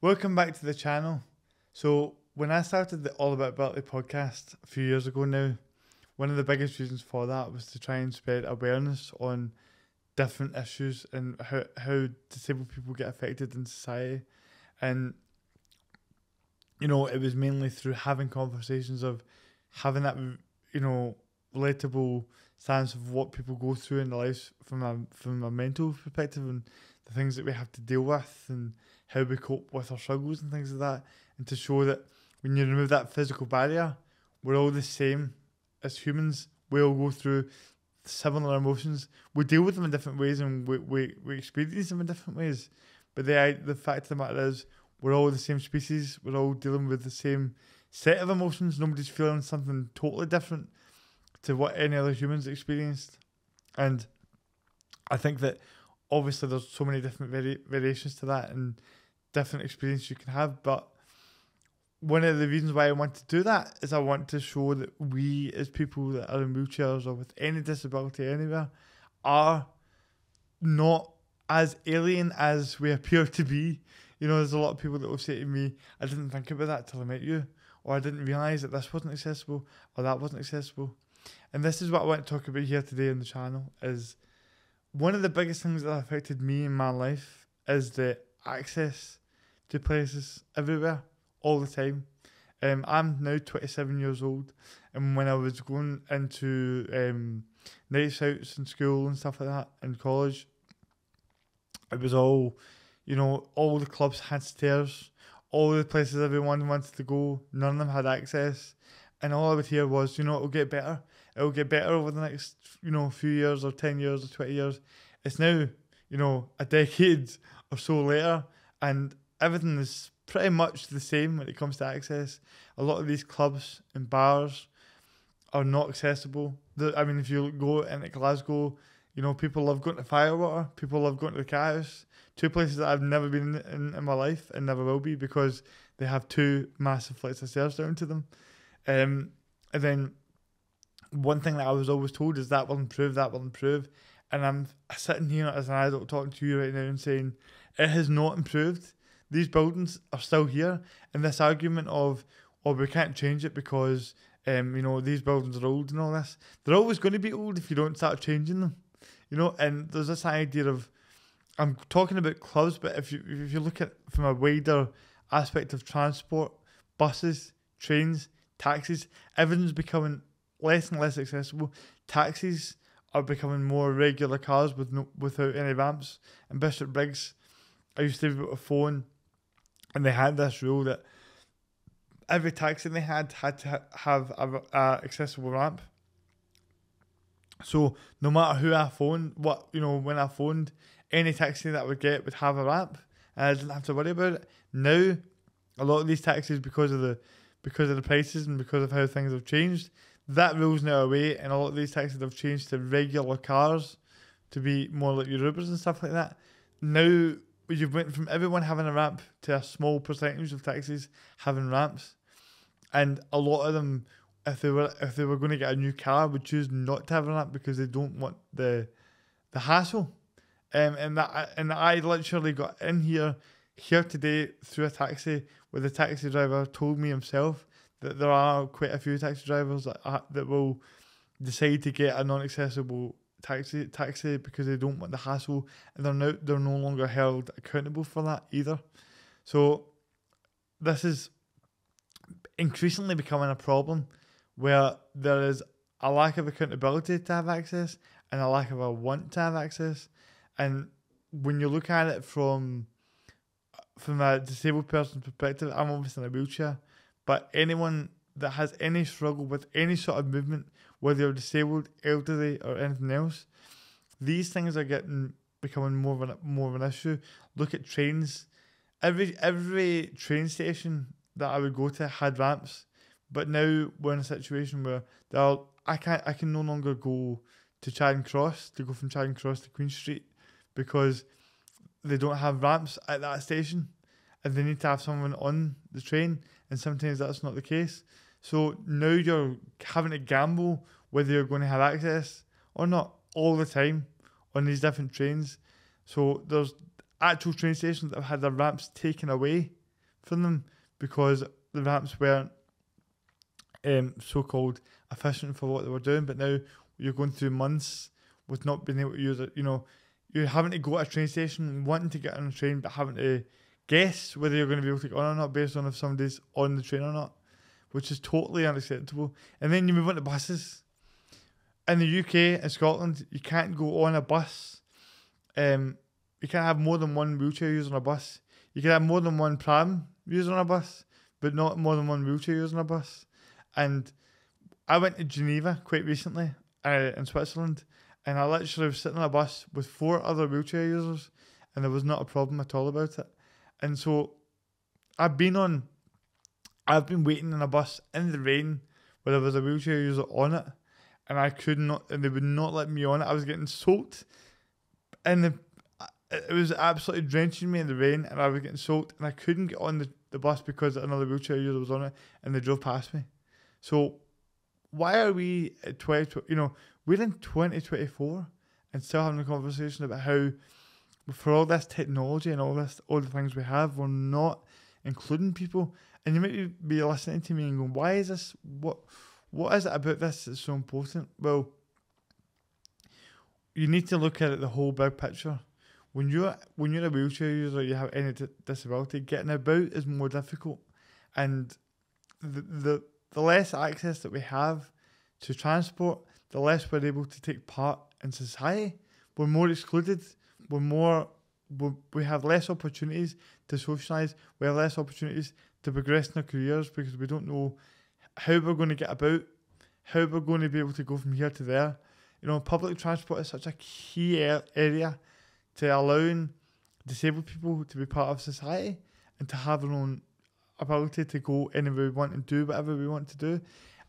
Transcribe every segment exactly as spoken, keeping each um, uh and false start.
Welcome back to the channel. So when I started the All About Ability podcast a few years ago now, one of the biggest reasons for that was to try and spread awareness on different issues and how, how disabled people get affected in society. And, you know, it was mainly through having conversations of having that, you know, relatable sense of what people go through in their lives from a, from a mental perspective and the things that we have to deal with and how we cope with our struggles and things like that, and to show that when you remove that physical barrier, we're all the same as humans. We all go through similar emotions. We deal with them in different ways and we, we, we experience them in different ways. But the, the fact of the matter is we're all the same species. We're all dealing with the same set of emotions. Nobody's feeling something totally different to what any other humans experienced. And I think that obviously there's so many different vari variations to that and different experience you can have, but one of the reasons why I want to do that is I want to show that we as people that are in wheelchairs or with any disability anywhere are not as alien as we appear to be. You know, there's a lot of people that will say to me, I didn't think about that till I met you, or I didn't realise that this wasn't accessible or that wasn't accessible. And this is what I want to talk about here today on the channel. Is one of the biggest things that affected me in my life is the access to places everywhere, all the time. Um, I'm now twenty-seven years old, and when I was going into um, nights outs in school and stuff like that, in college, it was all, you know, all the clubs had stairs, all the places everyone wanted to go, none of them had access. And all I would hear was, you know, it'll get better. It'll get better over the next, you know, few years or ten years or twenty years. It's now, you know, a decade or so later, and everything is pretty much the same when it comes to access. A lot of these clubs and bars are not accessible. The, I mean, if you go into Glasgow, you know, people love going to Firewater. People love going to the Cahous. Two places that I've never been in, in in my life and never will be, because they have two massive flights of stairs down to them. Um, and then one thing that I was always told is that will improve, that will improve. And I'm sitting here as an adult talking to you right now and saying, it has not improved. These buildings are still here. And this argument of, oh, we can't change it because, um, you know, these buildings are old and all this. They're always going to be old if you don't start changing them, you know. And there's this idea of, I'm talking about clubs, but if you, if you look at from a wider aspect of transport, buses, trains, taxis, everything's becoming less and less accessible. Taxis are becoming more regular cars with no, without any ramps. And Bishop Briggs, I used to be able to phone, and they had this rule that every taxi they had had to ha have a, a accessible ramp. So no matter who I phoned, what you know, when I phoned, any taxi that I would get would have a ramp, and I didn't have to worry about it. Now, a lot of these taxis, because of the because of the prices and because of how things have changed, that rule's now away, and a lot of these taxis have changed to regular cars to be more like your Ubers and stuff like that. Now you've went from everyone having a ramp to a small percentage of taxis having ramps, and a lot of them, if they were if they were going to get a new car, would choose not to have a ramp because they don't want the the hassle. Um, and that and I literally got in here here today through a taxi, where the taxi driver told me himself that there are quite a few taxi drivers that are, that will decide to get a non-accessible taxi taxi because they don't want the hassle, and they're no they're no longer held accountable for that either. So this is increasingly becoming a problem, where there is a lack of accountability to have access and a lack of a want to have access. And when you look at it from from a disabled person's perspective, I'm obviously in a wheelchair, but anyone that has any struggle with any sort of movement, whether you're disabled, elderly, or anything else, these things are getting becoming more of an more of an issue. Look at trains. Every every train station that I would go to had ramps, but now we're in a situation where there are, I can't I can no longer go to Charing Cross to go from Charing Cross to Queen Street because they don't have ramps at that station, and they need to have someone on the train, and sometimes that's not the case. So now you're having to gamble whether you're going to have access or not all the time on these different trains. So there's actual train stations that have had their ramps taken away for them because the ramps weren't um, so-called efficient for what they were doing. But now you're going through months with not being able to use it. You know, you're having to go to a train station and wanting to get on a train but having to guess whether you're going to be able to get on or not based on if somebody's on the train or not, which is totally unacceptable. And then you move on to buses. In the U K and Scotland, you can't go on a bus. Um, you can't have more than one wheelchair user on a bus. You can have more than one pram user on a bus, but not more than one wheelchair user on a bus. And I went to Geneva quite recently uh, in Switzerland, and I literally was sitting on a bus with four other wheelchair users, and there was not a problem at all about it. And so I've been on, I've been waiting on a bus in the rain where there was a wheelchair user on it, and I could not, and they would not let me on it. I was getting soaked, and the, it was absolutely drenching me in the rain, and I was getting soaked, and I couldn't get on the, the bus because another wheelchair user was on it, and they drove past me. So why are we at twenty, you know, we're in twenty twenty-four and still having a conversation about how for all this technology and all this, all the things we have, we're not including people. And you might be listening to me and going, why is this, what, what is it about this that's so important? Well, you need to look at it the whole big picture. When you're, when you're a wheelchair user, you have any disability, getting about is more difficult. And the, the, the less access that we have to transport, the less we're able to take part in society. We're more excluded. We're more, we're, we have less opportunities to socialise. We have less opportunities to progress in our careers because we don't know how we're going to get about, how we're going to be able to go from here to there. You know, public transport is such a key area to allowing disabled people to be part of society and to have their own ability to go anywhere we want and do whatever we want to do.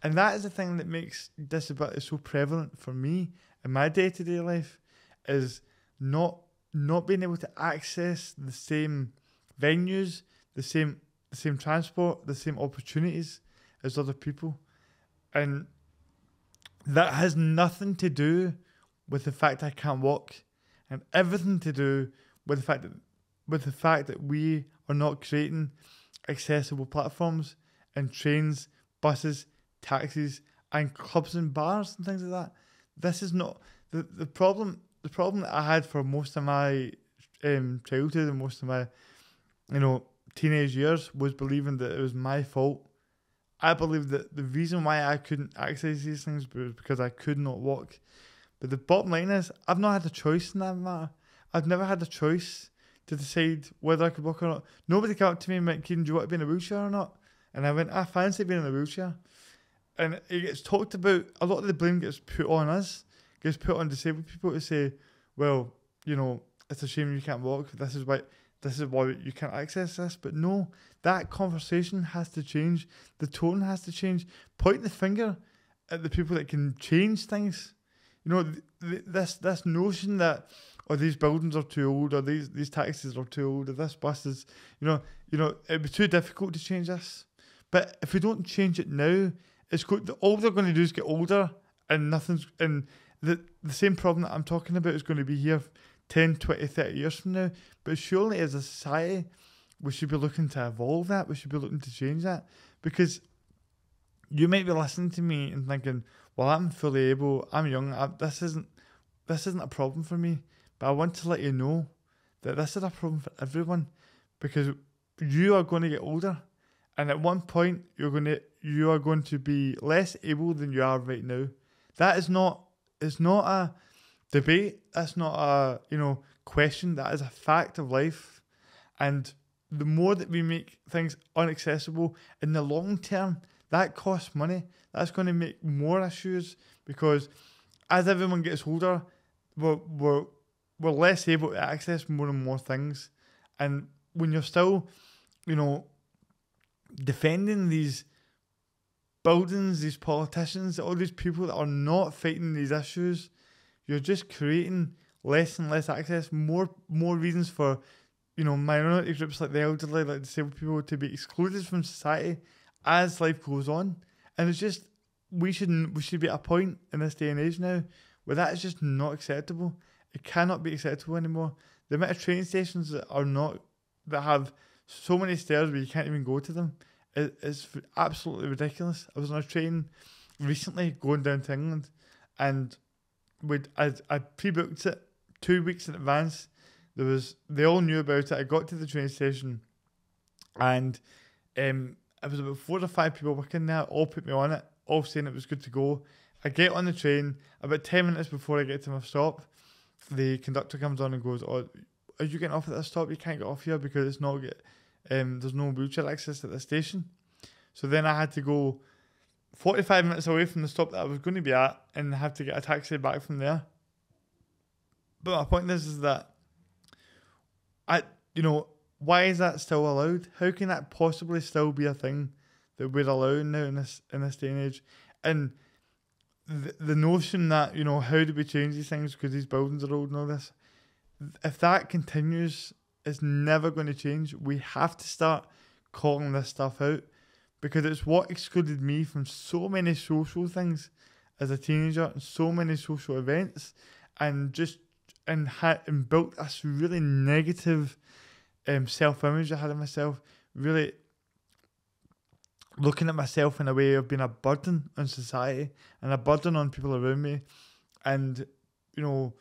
And that is the thing that makes disability so prevalent for me in my day-to-day life, is not not being able to access the same venues, the same the same transport, the same opportunities as other people. And that has nothing to do with the fact I can't walk, and everything to do with the fact that, with the fact that we are not creating accessible platforms and trains, buses, taxis, and clubs and bars and things like that. This is not the the problem. The problem that I had for most of my um, childhood and most of my, you know, teenage years was believing that it was my fault. I believed that the reason why I couldn't access these things was because I could not walk. But the bottom line is, I've not had a choice in that matter. I've never had a choice to decide whether I could walk or not. Nobody came up to me and went, Kieran, do you want to be in a wheelchair or not? And I went, I fancy being in a wheelchair. And it gets talked about, a lot of the blame gets put on us, gets put on disabled people to say, well, you know, it's a shame you can't walk, this is why this is why you can't access this. But no, that conversation has to change, the tone has to change. Point the finger at the people that can change things. You know, th th this this notion that, or oh, these buildings are too old, or these these taxis are too old, or this bus is, you know, you know, it'd be too difficult to change this. But if we don't change it now, it's good, all they're going to do is get older, and nothing's, and the the same problem that I'm talking about is going to be here ten, twenty, thirty years from now. But surely as a society, we should be looking to evolve that. We should be looking to change that, because you might be listening to me and thinking, well, I'm fully able, I'm young, I, this isn't this isn't a problem for me. But I want to let you know that this is a problem for everyone, because you are going to get older, and at one point you're going to you are going to be less able than you are right now. That is not, it's not a debate, that's not a, you know, question, that is a fact of life. And the more that we make things inaccessible in the long term, that costs money, that's going to make more issues, because as everyone gets older, we're, we're, we're less able to access more and more things. And when you're still, you know, defending these buildings, these politicians, all these people that are not fighting these issues, you're just creating less and less access, more more reasons for, you know, minority groups like the elderly, like disabled people, to be excluded from society as life goes on. And it's just, we shouldn't we should be at a point in this day and age now where that is just not acceptable. It cannot be acceptable anymore. The amount of train stations that are not that have so many stairs where you can't even go to them. It, it's absolutely ridiculous. I was on a train recently going down to England, and we'd, I, I pre-booked it two weeks in advance. There was, they all knew about it. I got to the train station, and um, it was about four or five people working there, all put me on it, all saying it was good to go. I get on the train, about ten minutes before I get to my stop, the conductor comes on and goes, "Oh, are you getting off at this stop? You can't get off here because it's not get, um, there's no wheelchair access at this station." So then I had to go forty-five minutes away from the stop that I was going to be at and have to get a taxi back from there. But my point is, is that, I, you know, why is that still allowed? How can that possibly still be a thing that we're allowing now in this, in this day and age? And the, the notion that, you know, how do we change these things because these buildings are old and all this? If that continues, it's never going to change. We have to start calling this stuff out, because it's what excluded me from so many social things as a teenager and so many social events, and just and had and built this really negative um, self-image I had of myself, really looking at myself in a way of being a burden on society and a burden on people around me, and, you know,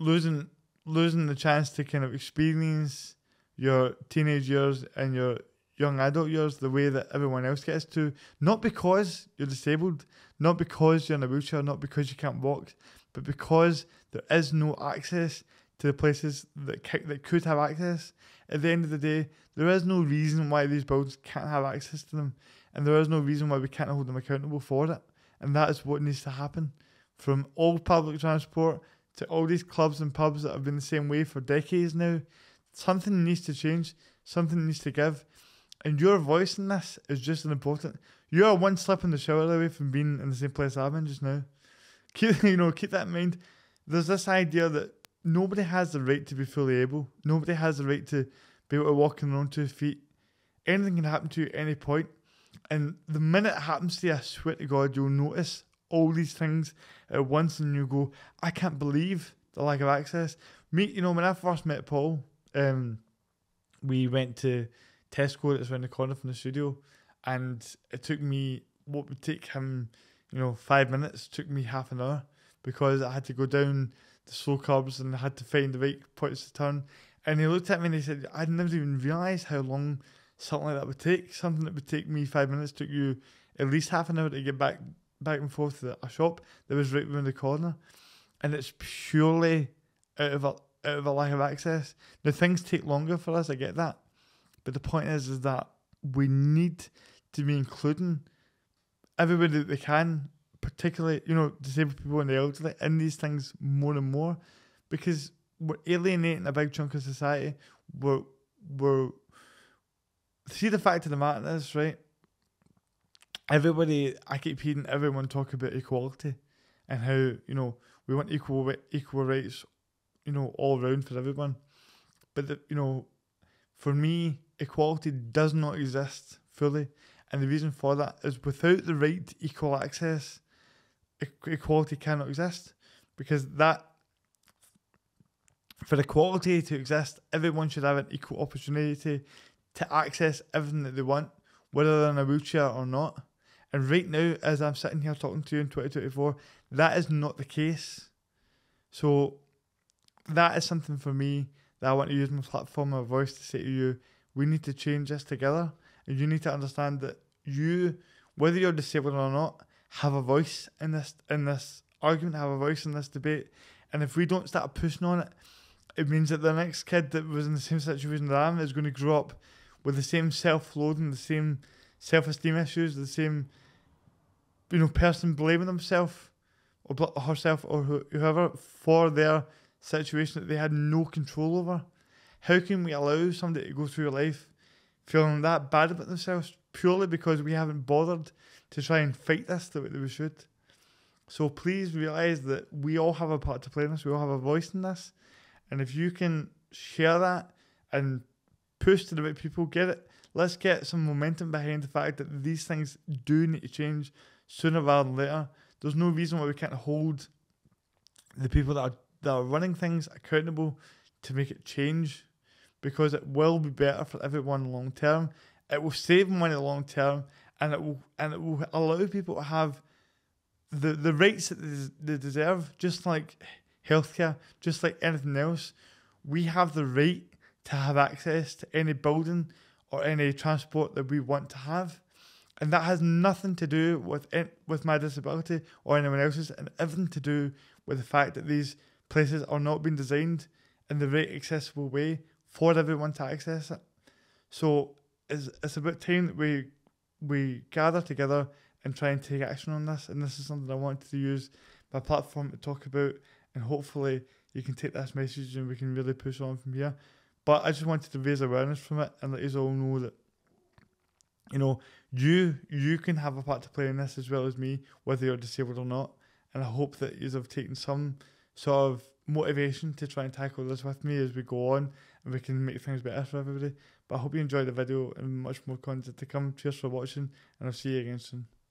losing... losing the chance to kind of experience your teenage years and your young adult years the way that everyone else gets to, not because you're disabled, not because you're in a wheelchair, not because you can't walk, but because there is no access to the places that that could have access. At the end of the day, there is no reason why these buildings can't have access to them, and there is no reason why we can't hold them accountable for it. And that is what needs to happen, from all public transport to all these clubs and pubs that have been the same way for decades now. Something needs to change. Something needs to give. And your voice in this is just as important. You are one slip in the shower away from being in the same place I've been just now. Keep, you know, keep that in mind. There's this idea that nobody has the right to be fully able. Nobody has the right to be able to walk on their own two feet. Anything can happen to you at any point. And the minute it happens to you, I swear to God, you'll notice all these things at once, and you go, I can't believe the lack of access. Me, you know, when I first met Paul, um, we went to Tesco that's around the corner from the studio, and it took me, what would take him, you know, five minutes, took me half an hour, because I had to go down the slow curbs and I had to find the right points to turn. And he looked at me and he said, I never even realised how long something like that would take. Something that would take me five minutes took you at least half an hour to get back back and forth to a shop that was right around the corner. And it's purely out of a, out of a lack of access. Now, things take longer for us, I get that, but the point is, is that we need to be including everybody that they can, particularly, you know, disabled people and the elderly, in these things more and more, because we're alienating a big chunk of society. We're, we're, see, the fact of the matter is, right, everybody, I keep hearing everyone talk about equality and how, you know, we want equal equal rights, you know, all around for everyone. But, the, you know, for me, equality does not exist fully. And the reason for that is, without the right to equal access, equality cannot exist. Because that, for equality to exist, everyone should have an equal opportunity to access everything that they want, whether they're in a wheelchair or not. And right now, as I'm sitting here talking to you in twenty twenty-four, that is not the case. So that is something for me that I want to use my platform, my voice, to say to you, we need to change this together. And you need to understand that you, whether you're disabled or not, have a voice in this, in this argument, have a voice in this debate. And if we don't start pushing on it, it means that the next kid that was in the same situation that I am is going to grow up with the same self-loathing, the same self-esteem issues, the same, you know, person blaming themselves or herself or whoever for their situation that they had no control over. How can we allow somebody to go through life feeling that bad about themselves purely because we haven't bothered to try and fight this the way that we should? So please realise that we all have a part to play in this, we all have a voice in this, and if you can share that and push to the right people, get it. Let's get some momentum behind the fact that these things do need to change sooner rather than later. There's no reason why we can't hold the people that are, that are running things accountable to make it change, because it will be better for everyone long term. It will save money long term, and it will and it will allow people to have the the rights that they deserve, just like healthcare, just like anything else. We have the right to have access to any building or any transport that we want to have, and that has nothing to do with it, with my disability or anyone else's, and everything to do with the fact that these places are not being designed in the right accessible way for everyone to access it. So it's, it's about time that we we gather together and try and take action on this, and this is something I wanted to use my platform to talk about, and hopefully you can take this message and we can really push on from here. But I just wanted to raise awareness from it and let you all know that, you know, you you can have a part to play in this as well as me, whether you're disabled or not. And I hope that you have taken some sort of motivation to try and tackle this with me as we go on, and we can make things better for everybody. But I hope you enjoyed the video, and much more content to come. Cheers for watching, and I'll see you again soon.